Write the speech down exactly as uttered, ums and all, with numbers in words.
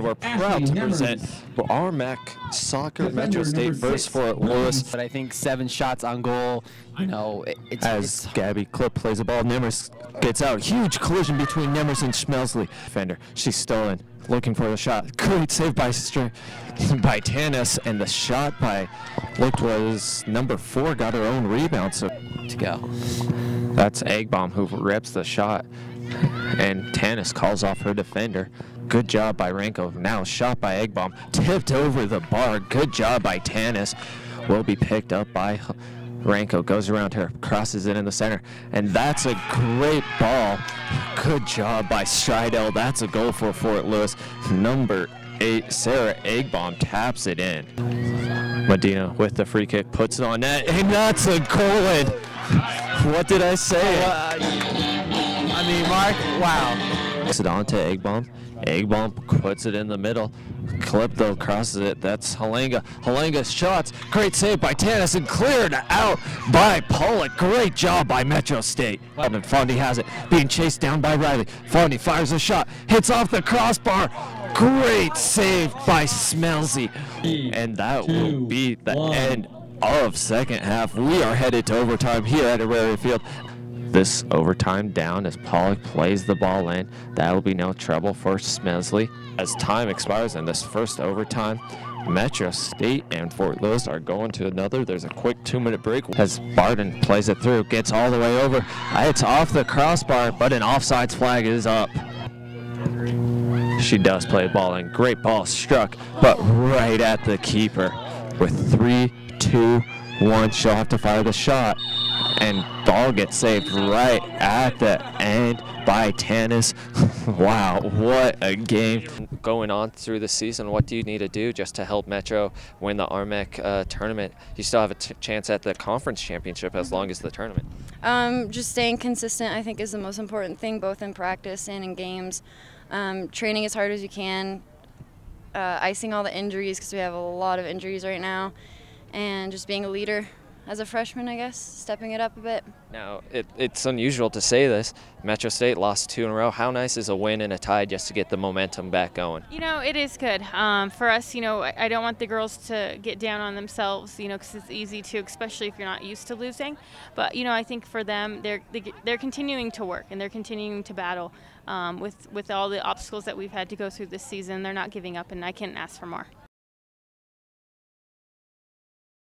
And we're proud to present R M A C Soccer Metro State versus Fort Lewis. But I think seven shots on goal, you know, it, it's... As it's Gabby Clip plays the ball, Nimmers gets out. Huge collision between Nimmers and Schmelsley. Defender, she's stolen, looking for the shot. Great save by Str by Tanous, and the shot by, looked was number four, got her own rebound. So to go. That's Eggbom who rips the shot, and Tanous calls off her defender. Good job by Ranko. Now shot by Eggbom, tipped over the bar. Good job by Tanous. Will be picked up by Ranko. Goes around her, crosses it in the center, and that's a great ball. Good job by Scheidel. That's a goal for Fort Lewis. Number eight, Sarah Eggbom, taps it in. Medina with the free kick, puts it on net, and that's a goal. What did I say? Uh, I mean, Mark, wow. Puts it on to Eggbom. Eggbom puts it in the middle. Clip though crosses it. That's Halenga. Halenga's shots. Great save by Tannison, and cleared out by Pollock. Great job by Metro State. And Fondy has it. Being chased down by Riley. Fondy fires a shot. Hits off the crossbar. Great save by Smelzy. And that Two, will be the one. end of second half. We are headed to overtime here at Auraria Field. This overtime down as Pollock plays the ball in. That will be no trouble for Schmelsley. As time expires in this first overtime, Metro State and Fort Lewis are going to another. There's a quick two-minute break as Barden plays it through, gets all the way over. It's off the crossbar, but an offsides flag is up. She does play ball in. Great ball struck, but right at the keeper. With three, two, one, she'll have to fire the shot. And ball gets saved right at the end by Tanous. Wow, what a game. Going on through the season, what do you need to do just to help Metro win the R M A C uh, tournament? You still have a t chance at the conference championship as long as the tournament. Um, just staying consistent, I think, is the most important thing, both in practice and in games. Um, training as hard as you can, uh, icing all the injuries, because we have a lot of injuries right now, and just being a leader. As a freshman, I guess, stepping it up a bit. Now, it, it's unusual to say this. Metro State lost two in a row. How nice is a win and a tie just to get the momentum back going? You know, it is good. Um, for us, you know, I don't want the girls to get down on themselves, you know, because it's easy to, especially if you're not used to losing. But, you know, I think for them, they're, they're continuing to work and they're continuing to battle um, with, with all the obstacles that we've had to go through this season. They're not giving up, and I can't ask for more.